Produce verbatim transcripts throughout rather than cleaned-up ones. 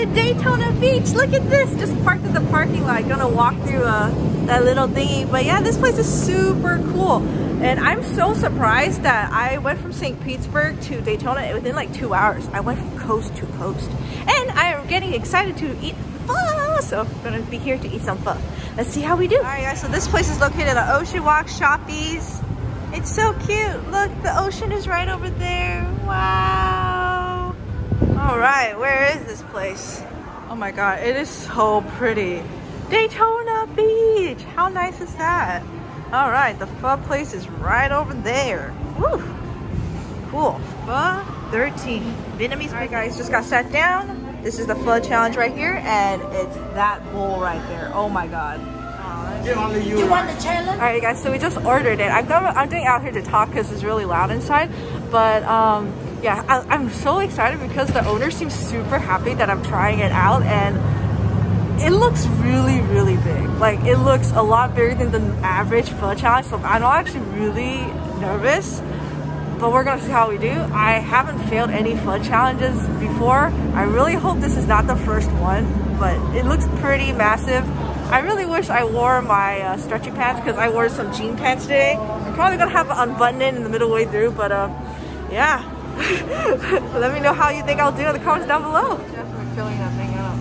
to Daytona Beach. Look at this, just parked in the parking lot. Gonna walk through uh, that little thingy. But yeah, this place is super cool. And I'm so surprised that I went from Saint Petersburg to Daytona within like two hours. I went from coast to coast. And I am getting excited to eat pho. So I'm gonna be here to eat some pho. Let's see how we do. All right guys, so this place is located at Ocean Walk, Shoppies. It's so cute. Look, the ocean is right over there. Wow. All right, where is this place? Oh my God, it is so pretty. Daytona Beach, how nice is that? All right, the pho place is right over there. Woo! Cool. Pho thirteen. Vietnamese. All right, guys, just got sat down. This is the pho challenge right here, and it's that bowl right there. Oh my God. Oh, do you want the challenge? All right, guys, so we just ordered it. I'm going, I'm doing out here to talk because it's really loud inside, but um, yeah, I, I'm so excited because the owner seems super happy that I'm trying it out, and it looks really, really big. Like, it looks a lot bigger than the average pho challenge, so I'm actually really nervous, but we're gonna see how we do. I haven't failed any pho challenges before. I really hope this is not the first one, but it looks pretty massive. I really wish I wore my uh, stretchy pants because I wore some jean pants today. I'm probably gonna have to unbutton it in the middle way through, but uh, yeah. Let me know how you think I'll do in the comments down below. Definitely filling that thing up.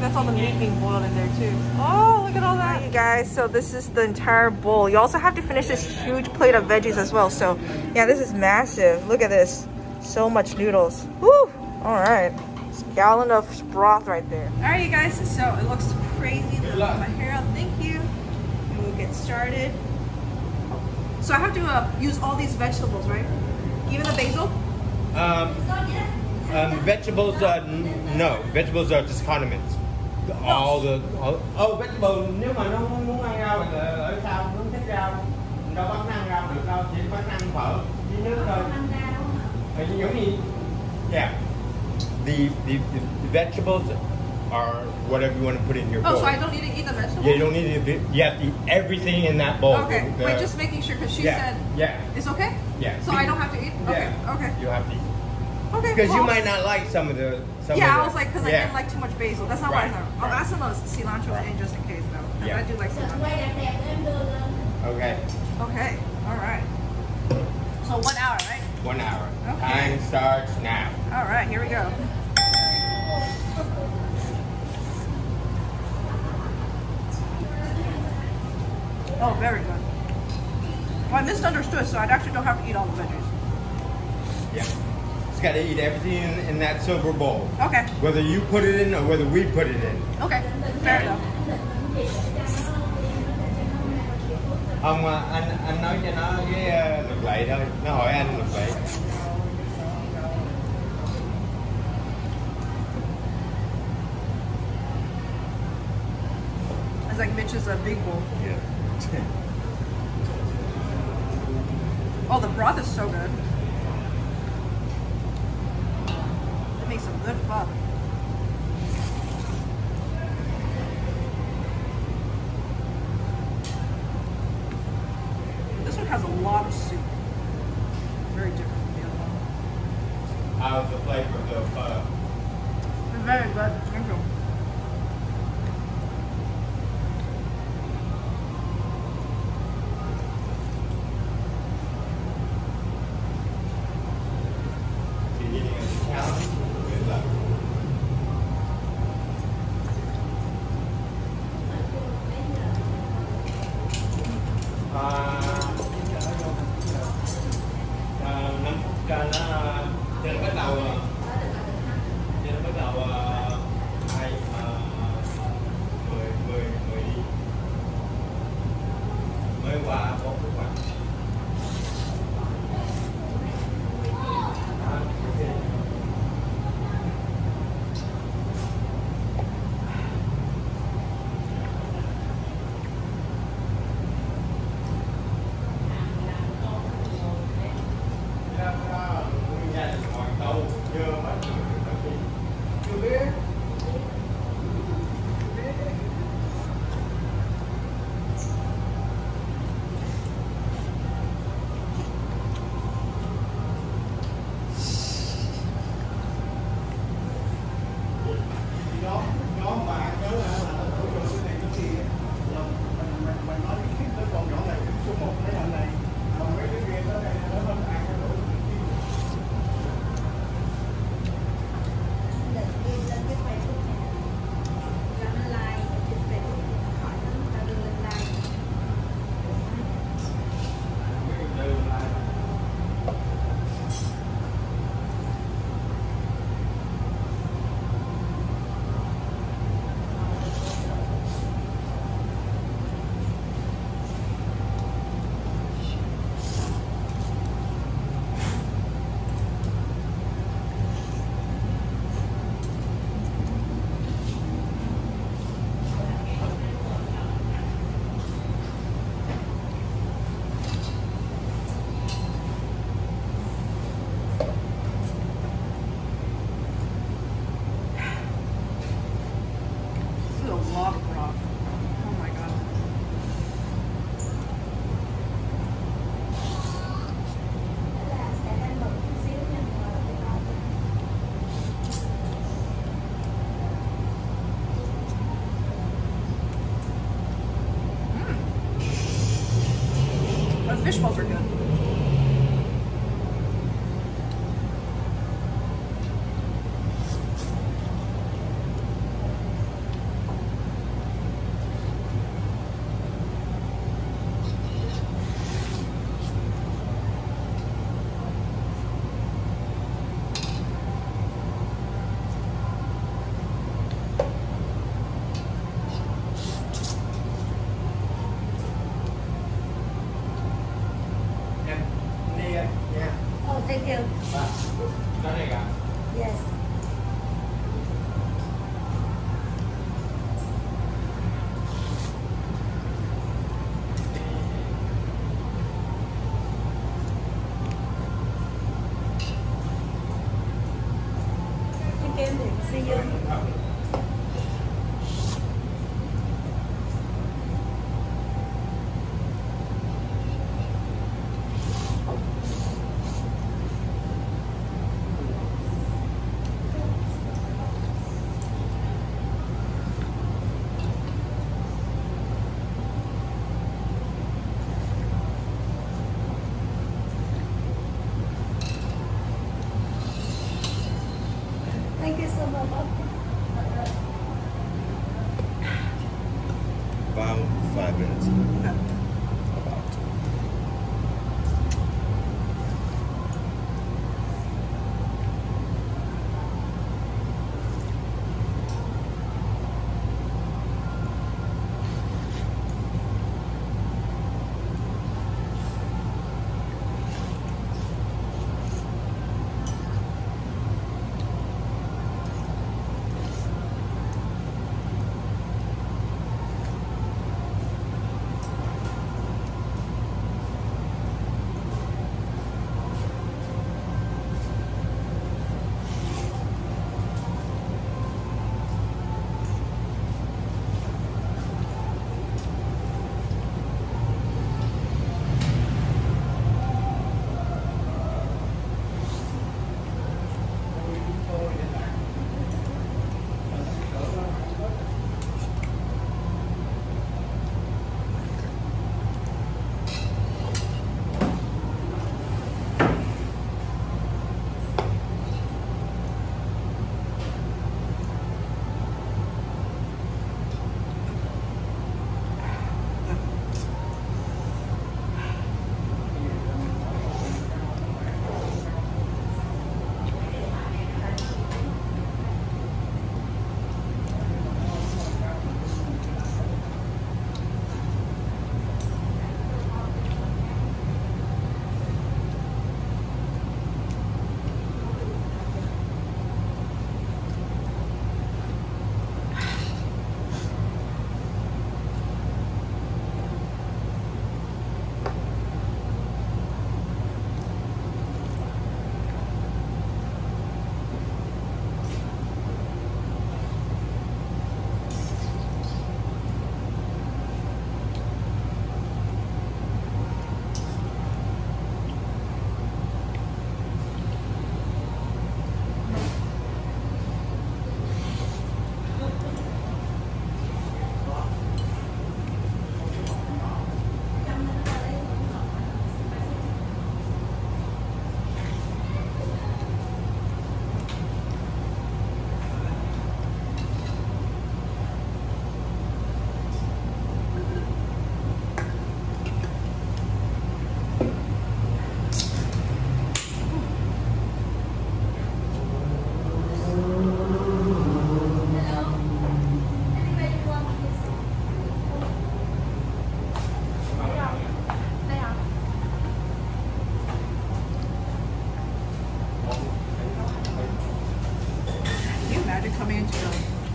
That's all the meat being boiled in there too. Oh, look at all that. All right, you guys, so this is the entire bowl. You also have to finish this huge plate of veggies as well. So yeah, this is massive. Look at this. So much noodles. Woo! All right. It's a gallon of broth right there. All right, you guys, so it looks crazy. Let me put my hair out. Thank you. And we'll get started. So I have to uh, use all these vegetables, right? Even the basil? Um, um vegetables, uh, no. Vegetables are just condiments. All the all, oh vegetable, nếu mà nó muốn ăn rau thì ở sau nướng thích rau, đâu bắt ăn rau được đâu, chỉ bắt ăn phở với nước thôi. Thì giống như yeah, the the the vegetables are whatever you want to put in your bowl. Oh, so I don't need to eat the vegetables? Yeah, you don't need to. You have to eat everything in that bowl. Okay, the, wait, just making sure because she yeah, said yeah, it's okay. Yeah. So I don't have to eat. Okay, yeah. Okay. You have to eat. Because okay, cool. You might not like some of the. Some yeah, of the, I was like, because yeah. I didn't like too much basil. That's not right, what I thought. I'll right. add some of cilantro in just in case, though. Because yeah. I do like cilantro. Okay. Okay. All right. So one hour, right? One hour. Okay. Time starts now. All right, here we go. Oh, very good. Well, I misunderstood, so I actually don't have to eat all the veggies. Yeah. Got to eat everything in, in that silver bowl. Okay. Whether you put it in or whether we put it in. Okay. Fair enough. Ông anh anh nói cho nó cái lục lệ thôi. Nó hỏi anh lục lệ. It's like Mitch is a big bowl. Yeah. Oh, the broth is so good. Some good pho. This one has a lot of soup. Very different from the other one. How's the flavor of the pho? It's very good. Thank you. Cho nó bắt đầu cho nó bắt đầu ai Yes. See you. Thank you so much. About five minutes. About.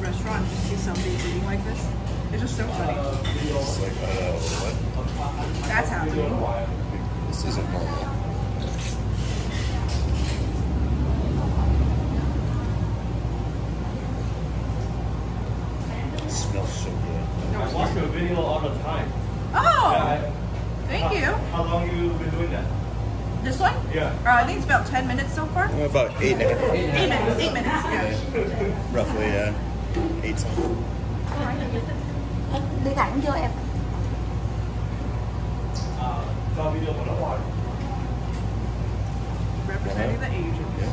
Restaurant to see somebody eating like this. It's just so funny. It's like, I don't know, what? That's happening. This isn't normal. It smells so good. I watch your video all the time. Oh! Yeah, I, thank how, you. How long have you been doing that? This one? Yeah. Uh, I think it's about ten minutes so far. Well, about eight minutes. Eight minutes. Eight minutes, yeah. Roughly, yeah. Uh, Eight. Đi thẳng vô em. Cho video của nó rồi. Representing the Asians. Yeah.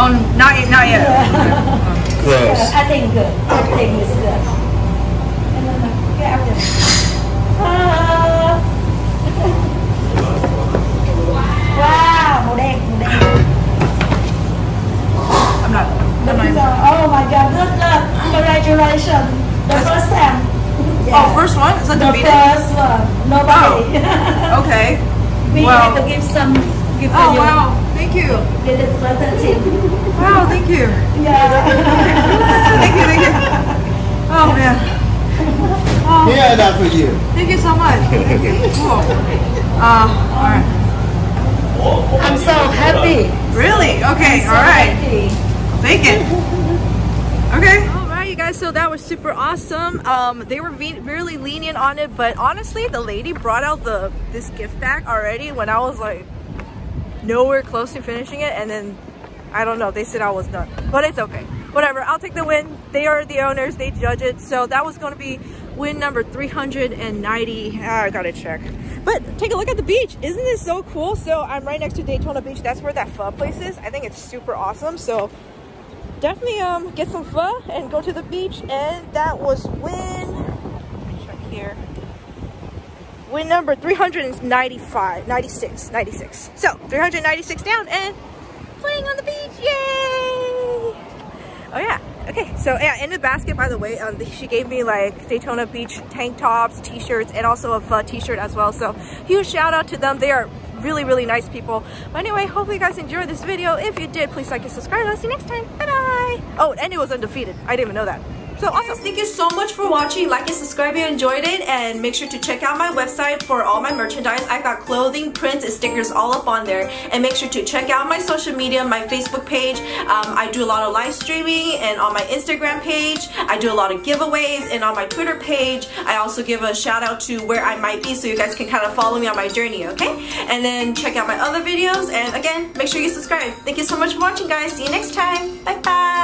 Oh, not yet, not yet. Yeah. Close. Yeah, I think good. I think it's good. No, no, no. Get out there. Ah. Wow, màu đen, màu đen. I'm not. I'm not. Even... Oh my God, good luck. Congratulations. The first time. Yeah. Oh, first one? Is that the beat? The first one. Nobody. Oh. Okay. We well. Have to give some. Give oh, you. Wow. Thank you. It is Pho thirteen. Wow, thank you. Yeah. Thank you, thank you. Oh, man. Oh. Yeah, that for you. Thank you so much. Thank you. Cool. Uh, all right. I'm so happy. Really? Okay, so all right. Thank it. Okay. So that was super awesome. Um, they were really lenient on it, but honestly, the lady brought out the this gift bag already when I was like nowhere close to finishing it, and then I don't know, they said I was done, but it's okay, whatever. I'll take the win. They are the owners, they judge it. So that was going to be win number three hundred ninety. ah, I gotta check, but take a look at the beach. Isn't this so cool? So I'm right next to Daytona Beach. That's where that pho place is. I think it's super awesome. So definitely um get some pho and go to the beach. And that was win, check here, win number three hundred ninety-five ninety-six ninety-six. So three hundred ninety-six down and playing on the beach. Yay. Oh yeah. Okay, so yeah, in the basket, by the way, um she gave me like Daytona Beach tank tops, t-shirts, and also a pho t-shirt as well. So huge shout out to them. They are really, really nice people. But anyway, hopefully you guys enjoyed this video. If you did, please like and subscribe. I'll see you next time. Bye-bye. Oh, and it was undefeated. I didn't even know that. So awesome. Thank you so much for watching. Like and subscribe if you enjoyed it. And make sure to check out my website for all my merchandise. I've got clothing, prints, and stickers all up on there. And make sure to check out my social media, my Facebook page. Um, I do a lot of live streaming, and on my Instagram page, I do a lot of giveaways. And on my Twitter page, I also give a shout out to where I might be so you guys can kind of follow me on my journey, okay? And then check out my other videos. And again, make sure you subscribe. Thank you so much for watching, guys. See you next time. Bye-bye.